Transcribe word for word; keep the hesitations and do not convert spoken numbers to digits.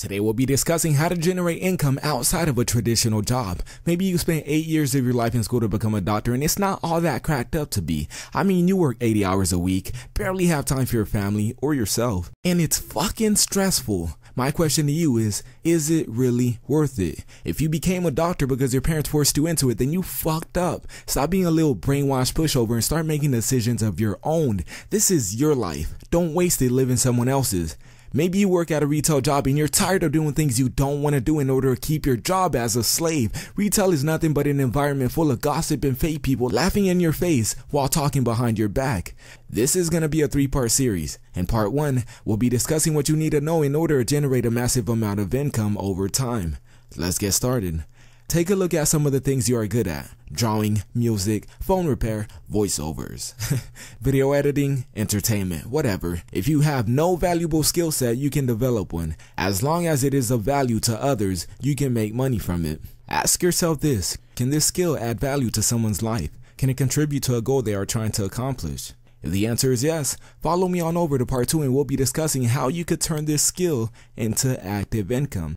Today we'll be discussing how to generate income outside of a traditional job. Maybe you spent eight years of your life in school to become a doctor and it's not all that cracked up to be. I mean, you work eighty hours a week, barely have time for your family or yourself, and it's fucking stressful. My question to you is, is it really worth it? If you became a doctor because your parents forced you into it, then you fucked up. Stop being a little brainwashed pushover and start making decisions of your own. This is your life. Don't waste it living someone else's. Maybe you work at a retail job and you're tired of doing things you don't want to do in order to keep your job as a slave. Retail is nothing but an environment full of gossip and fake people laughing in your face while talking behind your back. This is going to be a three-part series. In part one, we'll be discussing what you need to know in order to generate a massive amount of income over time. Let's get started. Take a look at some of the things you are good at: drawing, music, phone repair, voiceovers, video editing, entertainment, whatever. If you have no valuable skill set, you can develop one. As long as it is of value to others, you can make money from it. Ask yourself this: can this skill add value to someone's life? Can it contribute to a goal they are trying to accomplish? If the answer is yes, follow me on over to part two and we'll be discussing how you could turn this skill into active income.